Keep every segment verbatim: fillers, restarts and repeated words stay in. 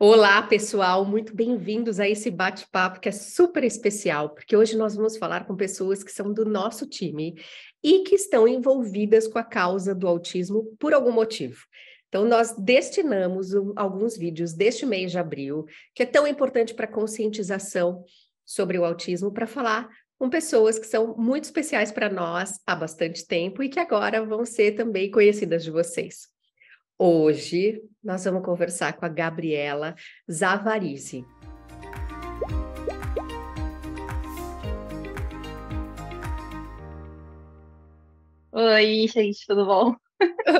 Olá, pessoal, muito bem-vindos a esse bate-papo que é super especial, porque hoje nós vamos falar com pessoas que são do nosso time e que estão envolvidas com a causa do autismo por algum motivo. Então, nós destinamos alguns vídeos deste mês de abril, que é tão importante para a conscientização sobre o autismo, para falar com pessoas que são muito especiais para nós há bastante tempo e que agora vão ser também conhecidas de vocês. Hoje, nós vamos conversar com a Gabriela Zavarizzi. Oi, gente, tudo bom?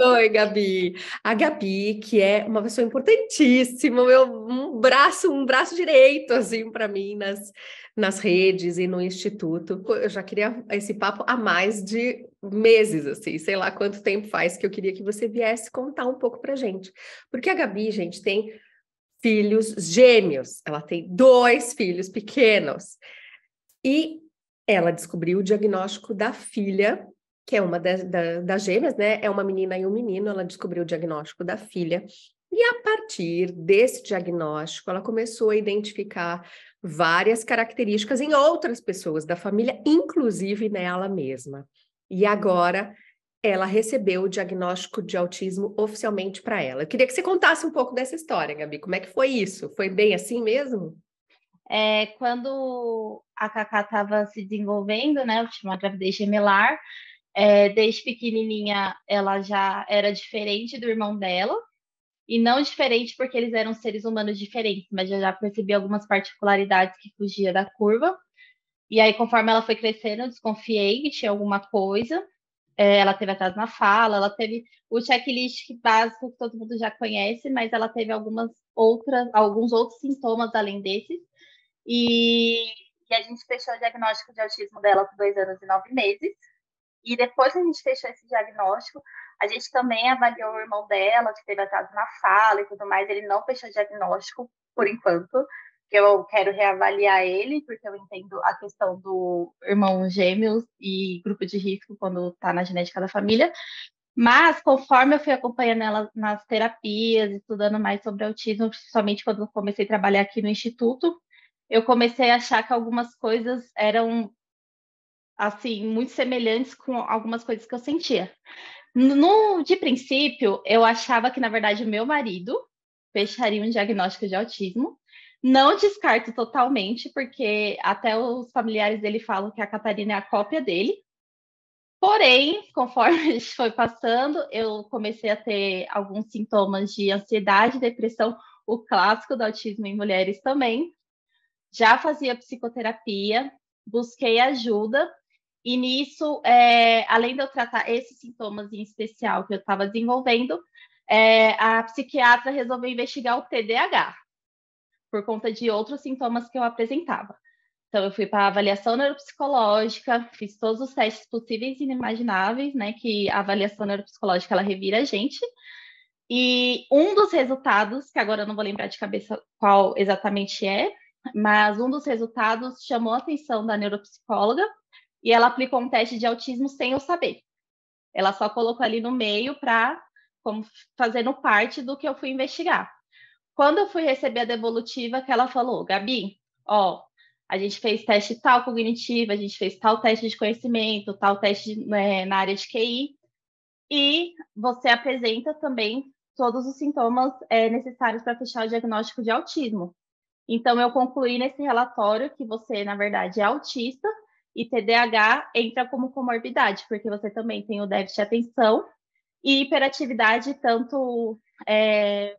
Oi, Gabi. A Gabi, que é uma pessoa importantíssima, meu, um braço, um braço direito, assim, para mim, nas, nas redes e no Instituto. Eu já queria esse papo há mais de meses, assim, sei lá quanto tempo faz que eu queria que você viesse contar um pouco pra gente. Porque a Gabi, gente, tem filhos gêmeos, ela tem dois filhos pequenos. E ela descobriu o diagnóstico da filha, que é uma das da, da gêmeas, né? É uma menina e um menino, ela descobriu o diagnóstico da filha. E a partir desse diagnóstico, ela começou a identificar várias características em outras pessoas da família, inclusive nela mesma. E agora, ela recebeu o diagnóstico de autismo oficialmente para ela. Eu queria que você contasse um pouco dessa história, Gabi. Como é que foi isso? Foi bem assim mesmo? É, quando a Cacá estava se desenvolvendo, né? Eu tinha uma gravidez gemelar. É, desde pequenininha, ela já era diferente do irmão dela. E não diferente porque eles eram seres humanos diferentes, mas eu já percebi algumas particularidades que fugia da curva. E aí, conforme ela foi crescendo, eu desconfiei que tinha alguma coisa. É, ela teve atraso na fala, ela teve o checklist básico que todo mundo já conhece, mas ela teve algumas outras, alguns outros sintomas além desses. E, e a gente fechou o diagnóstico de autismo dela por dois anos e nove meses. E depois que a gente fechou esse diagnóstico, a gente também avaliou o irmão dela, que teve atraso na fala e tudo mais. Ele não fechou o diagnóstico, por enquanto. Eu quero reavaliar ele, porque eu entendo a questão do irmão gêmeos e grupo de risco quando está na genética da família. Mas, conforme eu fui acompanhando ela nas terapias, estudando mais sobre autismo, principalmente quando eu comecei a trabalhar aqui no Instituto, eu comecei a achar que algumas coisas eram assim, muito semelhantes com algumas coisas que eu sentia. No, de princípio, eu achava que, na verdade, o meu marido fecharia um diagnóstico de autismo. Não descarto totalmente, porque até os familiares dele falam que a Catarina é a cópia dele. Porém, conforme a gente foi passando, eu comecei a ter alguns sintomas de ansiedade, depressão, o clássico do autismo em mulheres também. Já fazia psicoterapia, busquei ajuda, e nisso, é, além de eu tratar esses sintomas em especial que eu estava desenvolvendo, é, a psiquiatra resolveu investigar o T D A H, por conta de outros sintomas que eu apresentava. Então, eu fui para avaliação neuropsicológica, fiz todos os testes possíveis e inimagináveis, né, que a avaliação neuropsicológica, ela revira a gente, e um dos resultados, que agora eu não vou lembrar de cabeça qual exatamente é, mas um dos resultados chamou a atenção da neuropsicóloga, e ela aplicou um teste de autismo sem eu saber. Ela só colocou ali no meio para, como fazendo parte do que eu fui investigar. Quando eu fui receber a devolutiva, que ela falou, Gabi, ó, a gente fez teste tal cognitivo, a gente fez tal teste de conhecimento, tal teste de, né, na área de Q I, e você apresenta também todos os sintomas é, necessários para fechar o diagnóstico de autismo. Então, eu concluí nesse relatório que você, na verdade, é autista, e T D A H entra como comorbidade, porque você também tem o déficit de atenção e hiperatividade, tanto... É,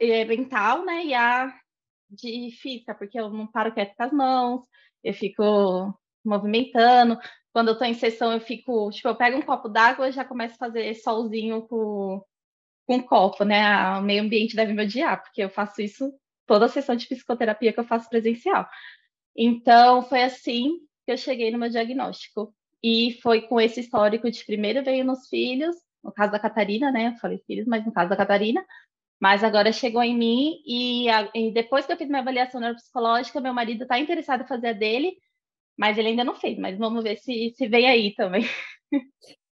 mental, né, e a de física, porque eu não paro quieto com as mãos, eu fico movimentando, quando eu tô em sessão eu fico, tipo, eu pego um copo d'água e já começo a fazer solzinho com, com o copo, né, o meio ambiente deve me odiar, porque eu faço isso toda a sessão de psicoterapia que eu faço presencial. Então, foi assim que eu cheguei no meu diagnóstico, e foi com esse histórico de primeiro veio nos filhos, no caso da Catarina, né, eu falei filhos, mas no caso da Catarina, mas agora chegou em mim, e, a, e depois que eu fiz minha avaliação neuropsicológica, meu marido está interessado em fazer a dele, mas ele ainda não fez, mas vamos ver se, se vem aí também.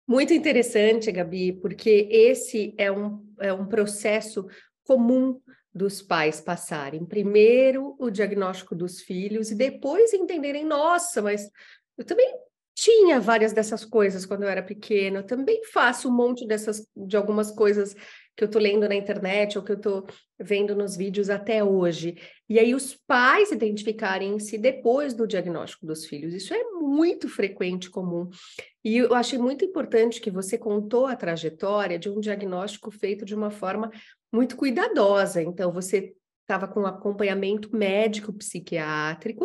Muito interessante, Gabi, porque esse é um, é um processo comum dos pais passarem primeiro o diagnóstico dos filhos e depois entenderem, nossa, mas eu também tinha várias dessas coisas quando eu era pequena, eu também faço um monte dessas, de algumas coisas que eu tô lendo na internet ou que eu tô vendo nos vídeos até hoje. E aí os pais identificarem-se depois do diagnóstico dos filhos. Isso é muito frequente, comum. E eu achei muito importante que você contou a trajetória de um diagnóstico feito de uma forma muito cuidadosa. Então, você estava com acompanhamento médico-psiquiátrico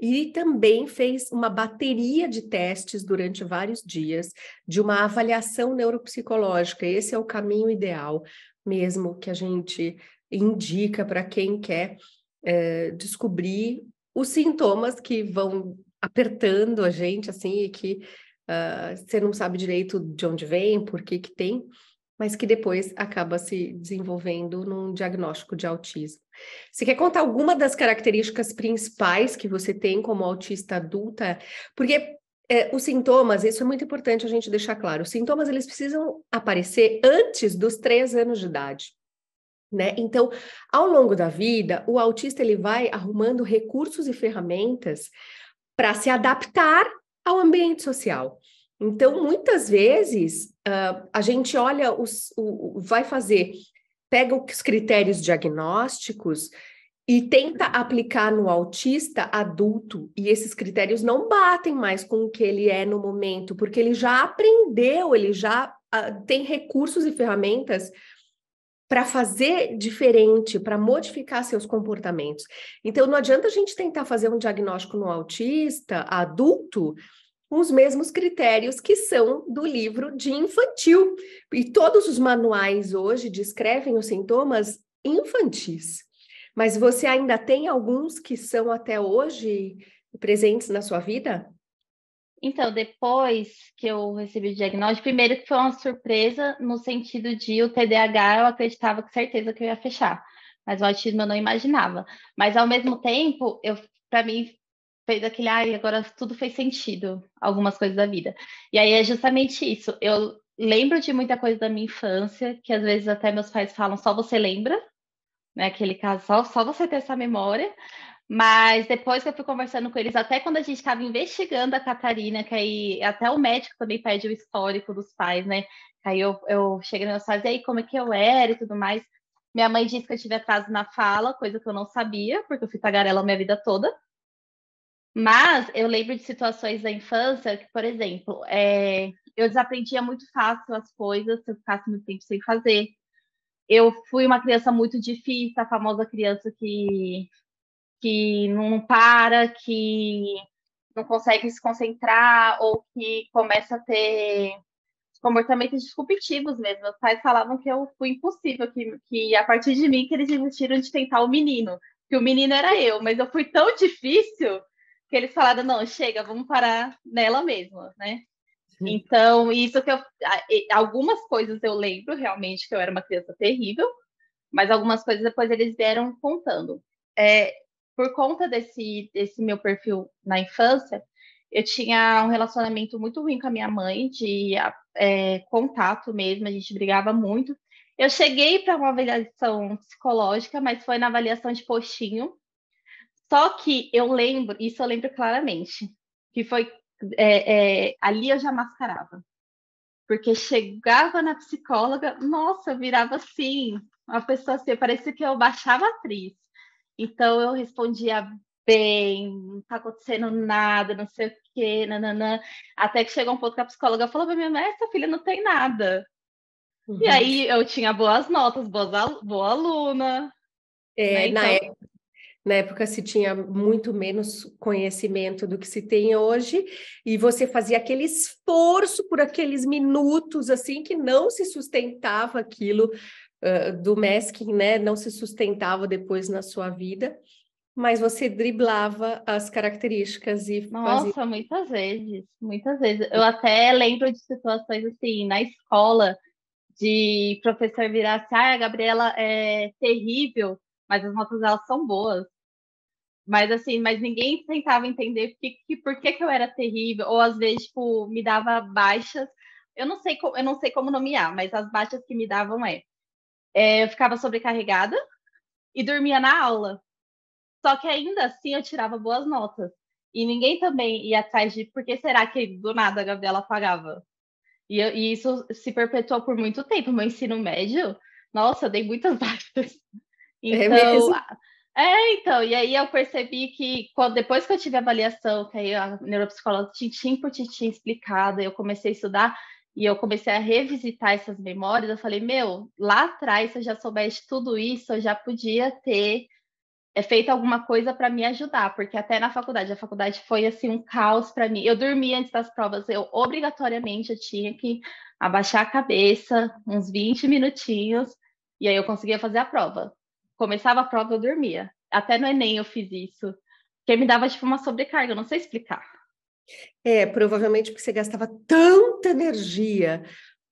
e também fez uma bateria de testes durante vários dias de uma avaliação neuropsicológica. Esse é o caminho ideal mesmo que a gente indica para quem quer é, descobrir os sintomas que vão apertando a gente, assim, e que uh, você não sabe direito de onde vem, por que que tem, mas que depois acaba se desenvolvendo num diagnóstico de autismo. Você quer contar alguma das características principais que você tem como autista adulta? Porque é, os sintomas, isso é muito importante a gente deixar claro, os sintomas eles precisam aparecer antes dos três anos de idade, né? Então, ao longo da vida, o autista ele vai arrumando recursos e ferramentas para se adaptar ao ambiente social. Então, muitas vezes, uh, a gente olha, os, o, o, vai fazer, pega os critérios diagnósticos e tenta aplicar no autista adulto, e esses critérios não batem mais com o que ele é no momento, porque ele já aprendeu, ele já uh, tem recursos e ferramentas para fazer diferente, para modificar seus comportamentos. Então, não adianta a gente tentar fazer um diagnóstico no autista adulto com os mesmos critérios que são do livro de infantil. E todos os manuais hoje descrevem os sintomas infantis. Mas você ainda tem alguns que são até hoje presentes na sua vida? Então, depois que eu recebi o diagnóstico, primeiro que foi uma surpresa no sentido de o T D A H, eu acreditava com certeza que eu ia fechar, mas o autismo eu não imaginava. Mas, ao mesmo tempo, eu, para mim, fez aquele, ai, agora tudo fez sentido, algumas coisas da vida. E aí é justamente isso. Eu lembro de muita coisa da minha infância, que às vezes até meus pais falam, só você lembra, né? Aquele caso, só, só você ter essa memória. Mas depois que eu fui conversando com eles, até quando a gente estava investigando a Catarina, que aí até o médico também pede o histórico dos pais, né? Aí eu, eu cheguei nos meus pais, e aí como é que eu era e tudo mais. Minha mãe disse que eu tive atraso na fala, coisa que eu não sabia, porque eu fui tagarela a minha vida toda. Mas eu lembro de situações da infância que, por exemplo, é, eu desaprendia muito fácil as coisas se eu ficasse muito tempo sem fazer. Eu fui uma criança muito difícil, a famosa criança que... que não para, que não consegue se concentrar ou que começa a ter comportamentos disruptivos mesmo. Meus pais falavam que eu fui impossível, que, que a partir de mim que eles desistiram de tentar o menino, que o menino era eu, mas eu fui tão difícil que eles falaram, não, chega, vamos parar nela mesma, né? Sim. Então, isso que eu... Algumas coisas eu lembro realmente que eu era uma criança terrível, mas algumas coisas depois eles vieram contando. É... Por conta desse, desse meu perfil na infância, eu tinha um relacionamento muito ruim com a minha mãe, de é, contato mesmo, a gente brigava muito. Eu cheguei para uma avaliação psicológica, mas foi na avaliação de postinho. Só que eu lembro, isso eu lembro claramente, que foi é, é, ali eu já mascarava. Porque chegava na psicóloga, nossa, eu virava assim, uma pessoa assim, parecia que eu baixava a atriz. Então, eu respondia bem, não tá acontecendo nada, não sei o quê, nananã. Até que chegou um ponto que a psicóloga falou pra minha mãe, essa filha não tem nada. Uhum. E aí, eu tinha boas notas, boas al- boa aluna. É, né? Então... na, época, na época, se tinha muito menos conhecimento do que se tem hoje, e você fazia aquele esforço por aqueles minutos, assim, que não se sustentava aquilo, Uh, do masking, né, não se sustentava depois na sua vida, mas você driblava as características e Nossa, fazia... muitas vezes, muitas vezes. Eu até lembro de situações assim, na escola, de professor virar assim, ah, a Gabriela é terrível, mas as notas dela são boas. Mas assim, mas ninguém tentava entender que, que, por que, que eu era terrível, ou às vezes, tipo, me dava baixas, eu não sei como, eu não sei como nomear, mas as baixas que me davam é... É, eu ficava sobrecarregada, e dormia na aula. Só que ainda assim eu tirava boas notas. E ninguém também ia atrás de por que será que do nada a Gabriela apagava. E, eu, e isso se perpetuou por muito tempo. Meu ensino médio, nossa, eu dei muitas baixas. Então, é, é, então, e aí eu percebi que quando, depois que eu tive a avaliação, que aí a neuropsicóloga tintim por tintim explicada, eu comecei a estudar e eu comecei a revisitar essas memórias, eu falei, meu, lá atrás, se eu já soubesse tudo isso, eu já podia ter é feito alguma coisa para me ajudar, porque até na faculdade, a faculdade foi assim um caos para mim. Eu dormia antes das provas, eu obrigatoriamente eu tinha que abaixar a cabeça uns vinte minutinhos, e aí eu conseguia fazer a prova. Começava a prova, eu dormia. Até no Enem eu fiz isso, porque me dava tipo uma sobrecarga, eu não sei explicar. É, provavelmente porque você gastava tanta energia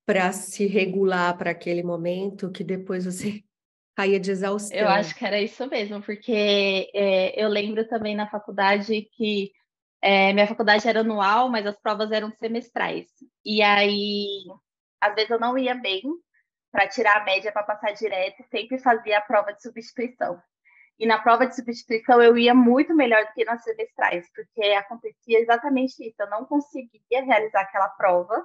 para se regular para aquele momento que depois você... caía de exaustão. Eu acho que era isso mesmo, porque é, eu lembro também na faculdade que é, minha faculdade era anual, mas as provas eram semestrais. E aí, às vezes eu não ia bem para tirar a média para passar direto, sempre fazia a prova de substituição. E na prova de substituição eu ia muito melhor do que nas semestrais, porque acontecia exatamente isso, eu não conseguia realizar aquela prova,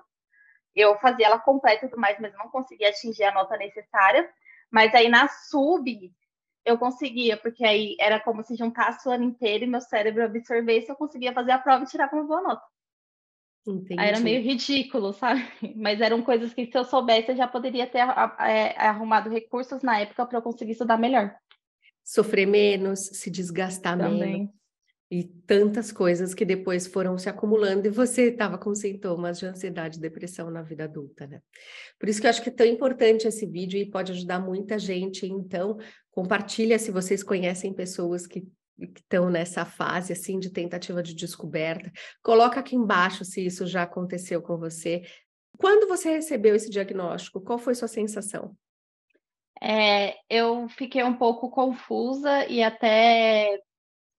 eu fazia ela completa e tudo mais, mas não conseguia atingir a nota necessária. Mas aí na sub eu conseguia, porque aí era como se juntasse o ano inteiro e meu cérebro absorvesse, eu conseguia fazer a prova e tirar com uma boa nota. Entendi. Aí era meio ridículo, sabe? Mas eram coisas que se eu soubesse eu já poderia ter arrumado recursos na época para eu conseguir estudar melhor. Sofrer menos, se desgastar também. Menos. E tantas coisas que depois foram se acumulando e você estava com sintomas de ansiedade e depressão na vida adulta, né? Por isso que eu acho que é tão importante esse vídeo e pode ajudar muita gente. Então, compartilha se vocês conhecem pessoas que estão nessa fase, assim, de tentativa de descoberta. Coloca aqui embaixo se isso já aconteceu com você. Quando você recebeu esse diagnóstico, qual foi sua sensação? É, eu fiquei um pouco confusa e até...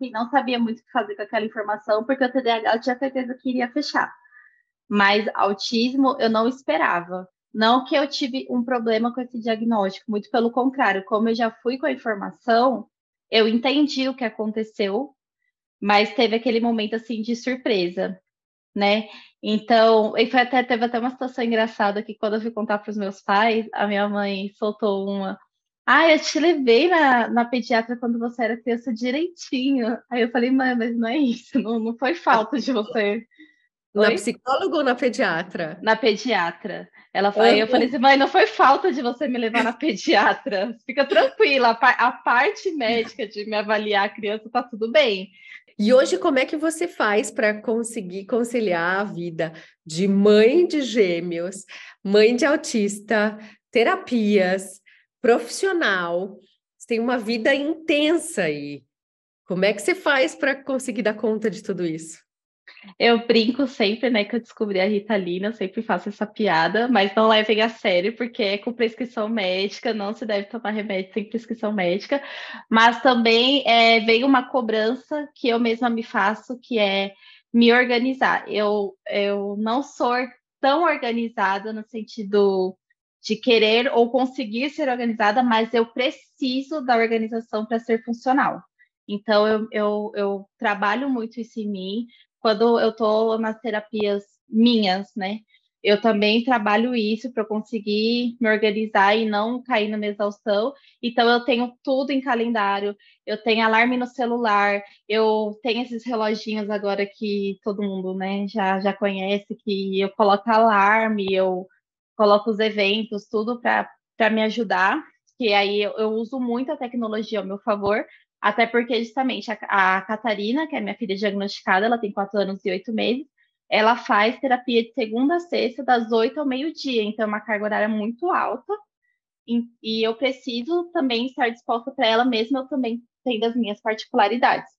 que não sabia muito o que fazer com aquela informação, porque o T D A H eu tinha certeza que iria fechar. Mas autismo eu não esperava. Não que eu tive um problema com esse diagnóstico, muito pelo contrário. Como eu já fui com a informação, eu entendi o que aconteceu, mas teve aquele momento assim de surpresa, né? Então, e foi até, teve até uma situação engraçada que quando eu fui contar para os meus pais, a minha mãe soltou uma... Ah, eu te levei na, na pediatra quando você era criança direitinho. Aí eu falei, mãe, mas não é isso, não, não foi falta de você. Na psicóloga ou na pediatra? Na pediatra. Ela foi, eu falei assim, mãe, não foi falta de você me levar na pediatra. Fica tranquila, a parte médica de me avaliar a criança tá tudo bem. E hoje, como é que você faz para conseguir conciliar a vida de mãe de gêmeos, mãe de autista, terapias... profissional, você tem uma vida intensa aí. Como é que você faz para conseguir dar conta de tudo isso? Eu brinco sempre, né, que eu descobri a Ritalina, eu sempre faço essa piada, mas não levem a sério, porque é com prescrição médica, não se deve tomar remédio sem prescrição médica, mas também é, veio uma cobrança que eu mesma me faço, que é me organizar. Eu, eu não sou tão organizada no sentido... de querer ou conseguir ser organizada, mas eu preciso da organização para ser funcional. Então, eu, eu, eu trabalho muito isso em mim. Quando eu estou nas terapias minhas, né? Eu também trabalho isso para eu conseguir me organizar e não cair na exaustão. Então, eu tenho tudo em calendário, eu tenho alarme no celular, eu tenho esses reloginhos agora que todo mundo, né, já, já conhece, que eu coloco alarme, eu... coloco os eventos, tudo para me ajudar, que aí eu, eu uso muito a tecnologia ao meu favor, até porque justamente a, a Catarina, que é minha filha diagnosticada, ela tem quatro anos e oito meses, ela faz terapia de segunda a sexta, das oito ao meio-dia, então é uma carga horária muito alta, e, e eu preciso também estar disposta para ela mesma, eu também tenho as minhas particularidades.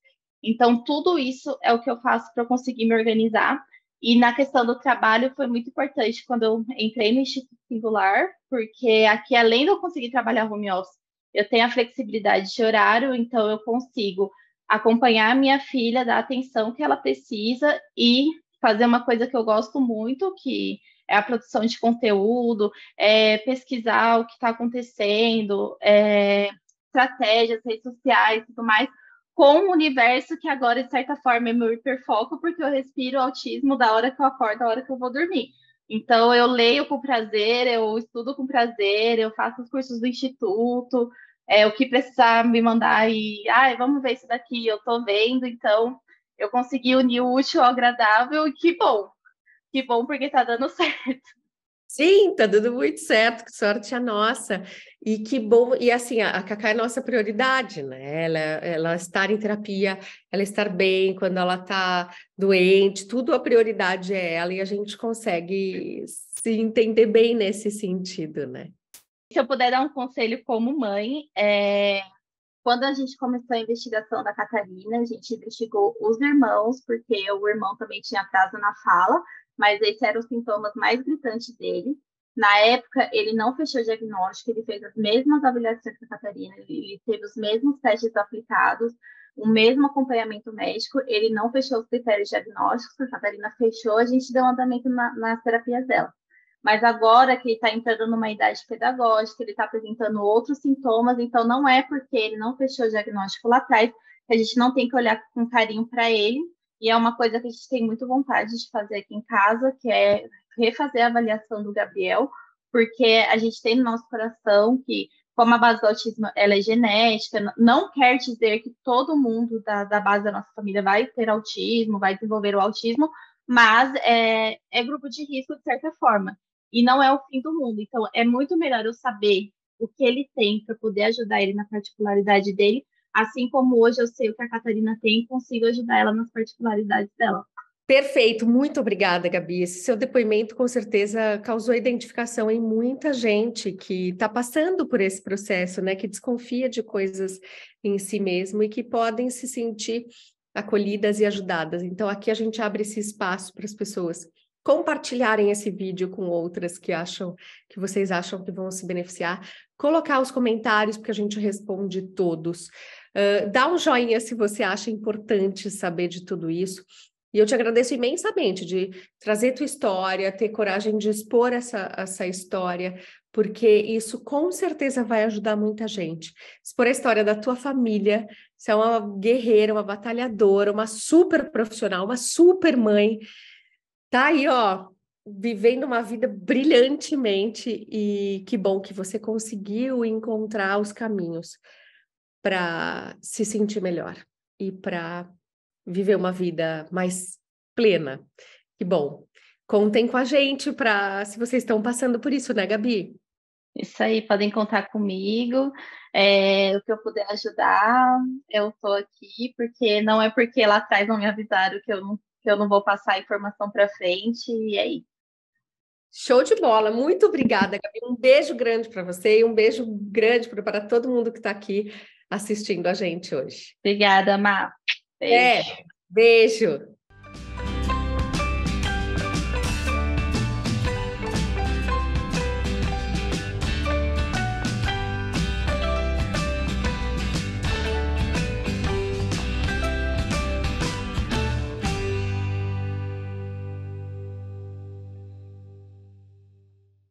Então, tudo isso é o que eu faço para eu conseguir me organizar. E na questão do trabalho, foi muito importante quando eu entrei no Instituto Singular, porque aqui, além de eu conseguir trabalhar home office, eu tenho a flexibilidade de horário, então eu consigo acompanhar a minha filha, dar a atenção que ela precisa e fazer uma coisa que eu gosto muito, que é a produção de conteúdo, é pesquisar o que está acontecendo, é estratégias, redes sociais e tudo mais, com o universo que agora, de certa forma, é meu hiperfoco, porque eu respiro autismo da hora que eu acordo, da hora que eu vou dormir. Então, eu leio com prazer, eu estudo com prazer, eu faço os cursos do Instituto, é, o que precisar me mandar e, ai, ah, vamos ver isso daqui, eu tô vendo, então, eu consegui unir o útil ao agradável e que bom, que bom, porque tá dando certo. Sim, tá dando muito certo, que sorte a nossa, e que bom, e assim, a Cacá é nossa prioridade, né, ela, ela estar em terapia, ela estar bem quando ela tá doente, tudo a prioridade é ela, e a gente consegue se entender bem nesse sentido, né. Se eu puder dar um conselho como mãe, é... quando a gente começou a investigação da Catarina, a gente investigou os irmãos, porque o irmão também tinha atraso na fala, mas esses eram os sintomas mais gritantes dele. Na época, ele não fechou o diagnóstico, ele fez as mesmas avaliações que a Catarina, ele teve os mesmos testes aplicados, o mesmo acompanhamento médico, ele não fechou os critérios diagnósticos, a Catarina fechou, a gente deu um andamento na, nas terapias dela. Mas agora que ele está entrando numa idade pedagógica, ele está apresentando outros sintomas, então não é porque ele não fechou o diagnóstico lá atrás que a gente não tem que olhar com carinho para ele, e é uma coisa que a gente tem muito vontade de fazer aqui em casa, que é refazer a avaliação do Gabriel, porque a gente tem no nosso coração que, como a base do autismo ela é genética, não quer dizer que todo mundo da, da base da nossa família vai ter autismo, vai desenvolver o autismo, mas é, é grupo de risco de certa forma. E não é o fim do mundo. Então, é muito melhor eu saber o que ele tem para poder ajudar ele na particularidade dele, assim como hoje eu sei o que a Catarina tem e consigo ajudar ela nas particularidades dela. Perfeito. Muito obrigada, Gabi. Esse seu depoimento, com certeza, causou identificação em muita gente que está passando por esse processo, né? Que desconfia de coisas em si mesmo e que podem se sentir acolhidas e ajudadas. Então, aqui a gente abre esse espaço para as pessoas compartilharem esse vídeo com outras que acham, que vocês acham que vão se beneficiar, colocar os comentários, porque a gente responde todos, uh, dá um joinha se você acha importante saber de tudo isso, e eu te agradeço imensamente de trazer tua história, ter coragem de expor essa, essa história, porque isso com certeza vai ajudar muita gente. Expor a história da tua família, você é uma guerreira, uma batalhadora, uma super profissional, uma super mãe, tá aí, ó, vivendo uma vida brilhantemente, e que bom que você conseguiu encontrar os caminhos para se sentir melhor e para viver uma vida mais plena. Que bom. Contem com a gente para se vocês estão passando por isso, né, Gabi? Isso aí, podem contar comigo, é, o que eu puder ajudar, eu tô aqui, porque não é porque lá atrás não me avisaram que eu não que eu não vou passar a informação para frente, e é isso. Show de bola, muito obrigada, Gabi, um beijo grande para você, e um beijo grande para todo mundo que está aqui assistindo a gente hoje. Obrigada, Má. Beijo. É, beijo.